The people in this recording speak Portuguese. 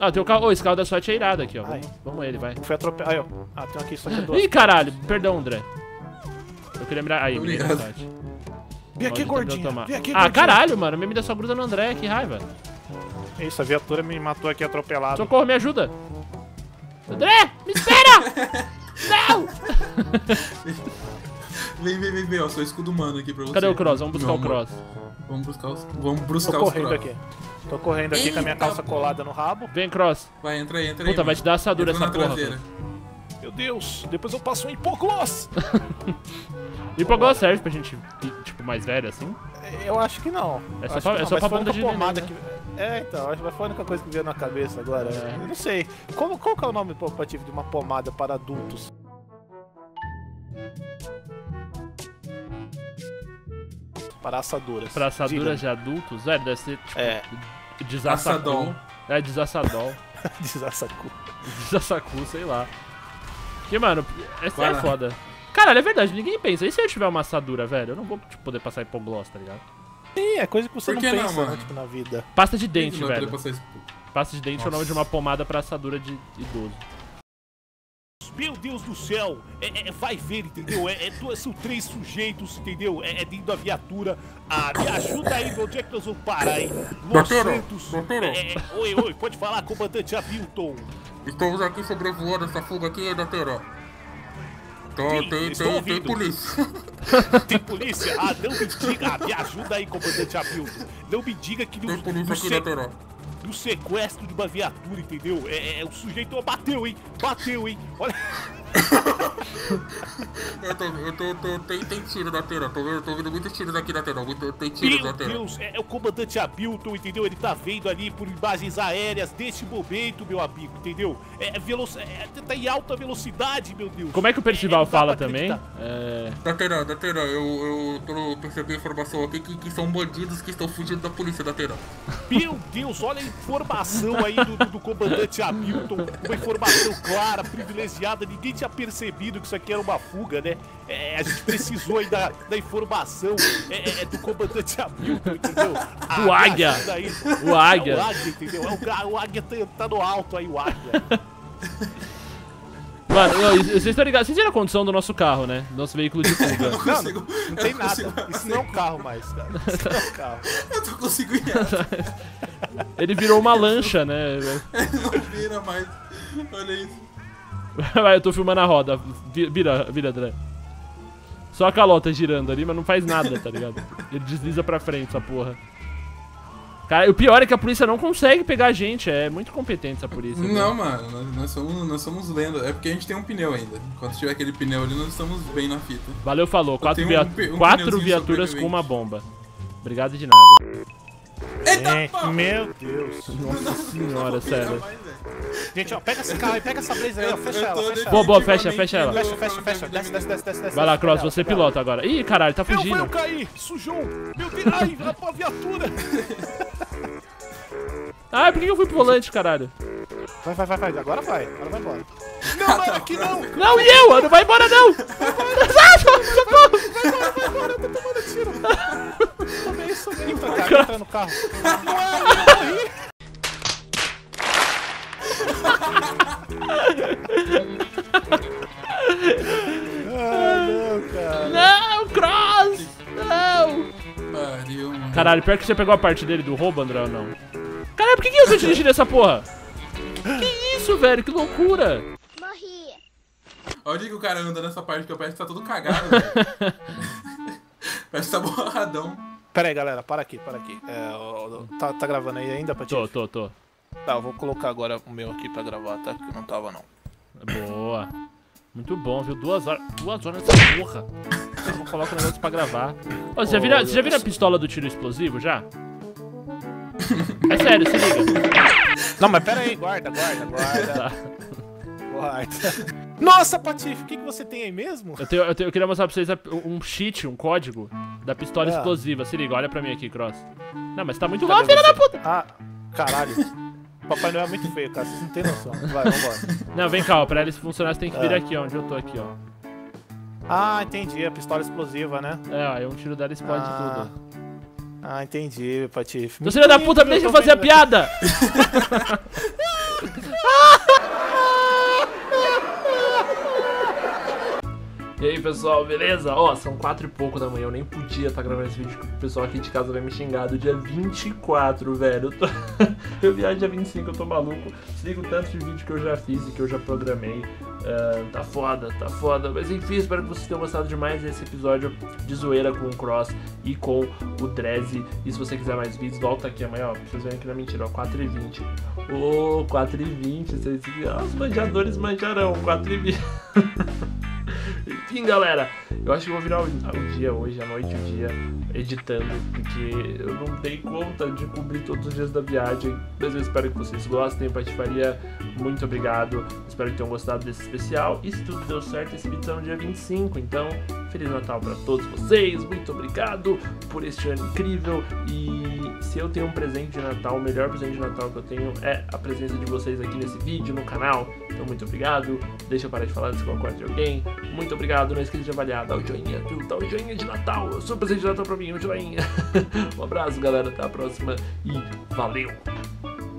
Ah, tem o carro. Ô, esse carro da sorte é irado aqui, ó. Vamos ele, vai. Foi atropelado. Aí, ó. Ah, tem um aqui, só que é doce. Ih, caralho. Perdão, André. Eu queria mirar. Aí, me deu sorte. Vem aqui, gordinho. Ah, caralho, mano. Minha vida só gruda no André. Que raiva. Isso, a viatura me matou aqui atropelado. Socorro, me ajuda. André, me espera! Não! Vem, ó, sou escudo humano aqui pra você. Cadê o Cross? Vamos buscar o Cross. Vamos buscar os Cross. Aqui. Tô correndo aqui. Eita, com a minha calça colada no rabo. Vem, Cross. Vai, entra aí. Puta, vai te dar assadura essa porra. Meu Deus, depois eu passo um hipogloss. Hipogloss serve pra gente, tipo, mais velho assim? Eu acho que não. É só pra banda de pomada que... É, então, acho que foi a única coisa que veio na cabeça agora. É. Eu não sei. Qual que é o nome corporativo de uma pomada para adultos? Para assaduras. Para assaduras de adultos? É, deve ser tipo... É. Desassadol. É, desassadol. Desassacu. Desassacu, sei lá. Que, mano, essa é foda. Caralho, é verdade, ninguém pensa. E se eu tiver uma assadura, velho? Eu não vou tipo, poder passar hipogloss, tá ligado? Sim, é coisa que você não pensa, mano? Né, tipo, na vida. Pasta de dente, velho. Pasta de dente é o nome de uma pomada pra assadura de idoso. Meu Deus do céu! Vai ver, entendeu? São três sujeitos, entendeu? Dentro da viatura. Ah, me ajuda aí, onde é que nós vamos parar, hein? Doutor! Oi, pode falar, comandante Abilton. Estamos aqui sobrevoando essa fuga aqui, doutor. Tem polícia. Tem polícia? Ah, não me diga. Ah, me ajuda aí, comandante Abilton. Não me diga que não tem polícia no sequestro de uma viatura, entendeu? O sujeito bateu, hein? Olha. Tem tiro na tela, tô vendo muitos tiros aqui na tela, tem tiro na tela. Meu Deus, é o comandante Abilton, entendeu? Ele tá vendo ali por imagens aéreas deste momento, meu amigo, entendeu? Tá em alta velocidade, meu Deus. Como é que o Percival fala também? Da tela, eu percebi a informação aqui que são bandidos que estão fugindo da polícia da tela. Meu Deus, olha a informação aí do comandante Abilton, uma informação clara, privilegiada, ninguém tinha percebido que isso aqui era uma fuga, né? A gente precisou aí da informação do comandante Abilton, entendeu? O Águia! O Águia! O Águia, entendeu? O Águia tá no alto aí, o Águia. Mano, vocês estão ligados? Vocês viram a condição do nosso carro, né? Nosso veículo de fuga. Não tem nada. Isso não é um carro mais, cara. Isso não é um carro. Eu não consigo ir. Ele virou uma lancha, né? Não vira mais. Olha isso. Vai, eu tô filmando a roda. Vira, André. Só a calota girando ali, mas não faz nada, tá ligado? Ele desliza pra frente, essa porra. Cara, o pior é que a polícia não consegue pegar a gente. É muito competente essa polícia. Não, né? Mano, nós somos lenda. É porque a gente tem um pneu ainda. Enquanto tiver aquele pneu ali, nós estamos bem na fita. Valeu, falou. Quatro viaturas com uma bomba. Obrigado de nada. Eita, meu Deus. Nossa senhora, sério. Gente, ó, pega esse carro aí, pega essa blazer aí, ó, fecha ela. Boa, fecha ela. Fecha. Desce. Vai lá, Cross, você pilota agora. Ih, caralho, tá fugindo. Eu caí, sujou. Meu Deus, ai, vai pra viatura. Ai, por que eu fui pro volante, caralho? Vai, agora vai. Agora vai embora. Não, mano, aqui não. Não, e eu? Não vai embora, não. Vai embora, eu tô tomando tiro. Subi, cara, entra no carro. Não, cara. Não, Cross! Não! Pariu, mano. Caralho, pior que você pegou a parte dele do roubo, André, ou não? Caralho, por que eu tô dirigindo essa porra? Que isso, velho? Que loucura! Morri. Olha que o cara anda nessa parte que eu parece que tá todo cagado, velho. Parece que tá borradão. Pera aí, galera, para aqui. Tá gravando aí ainda, Patife? Tô. Tá, eu vou colocar agora o meu aqui pra gravar, tá? Porque não tava, não. Boa. Muito bom, viu? 2 horas nessa porra. Eu vou colocar o negócio pra gravar. Ô, você já viu a pistola do tiro explosivo, já? É sério, se liga. Não, mas pera aí, guarda. Tá. Guarda. Nossa, Patife, o que você tem aí mesmo? Eu queria mostrar pra vocês um cheat, um código da pistola explosiva. Se liga, olha pra mim aqui, Cross. Não, mas tá muito mal, filha da puta! Ah, caralho. Papai Noel é muito feio, cara, vocês não tem noção. Vai, vambora. Não, vem cá, ó, pra eles funcionarem você tem que vir aqui, ó, onde eu tô aqui, ó. Ah, entendi, a pistola explosiva, né? É, ó, é um tiro dela explode tudo. Ah, entendi, Patife. Então, filha da puta, deixa eu fazer a piada! pessoal, beleza? Ó, são 4 e pouco da manhã, eu nem podia estar gravando esse vídeo porque o pessoal aqui de casa vai me xingar do dia 24, velho. Eu viajo dia 25, eu tô maluco. Se liga o tanto de vídeo que eu já fiz e que eu já programei. Tá foda, tá foda. Mas enfim, espero que vocês tenham gostado demais desse episódio de zoeira com o Cross e com o Dreze. E se você quiser mais vídeos, volta aqui amanhã, ó. Vocês verem que não é mentira, ó, 4h20. Ô, 4h20, vocês... Ah, os manjadores manjarão, 4h20. Enfim, galera, eu acho que eu vou virar o dia hoje, a noite, o dia, editando, porque eu não dei conta de cobrir todos os dias da viagem, mas eu espero que vocês gostem. Patifaria, muito obrigado, espero que tenham gostado desse especial, e se tudo deu certo, esse vídeo é no dia 25, então, Feliz Natal pra todos vocês, muito obrigado por este ano incrível, e se eu tenho um presente de Natal, o melhor presente de Natal que eu tenho é a presença de vocês aqui nesse vídeo, no canal, então muito obrigado, deixa eu parar de falar se eu concordo de alguém, muito obrigado, não esqueça de avaliar, dá o joinha, viu? Dá o joinha de Natal, eu sou o presente de Natal pra mim, o joinha. Um abraço, galera, até a próxima e valeu!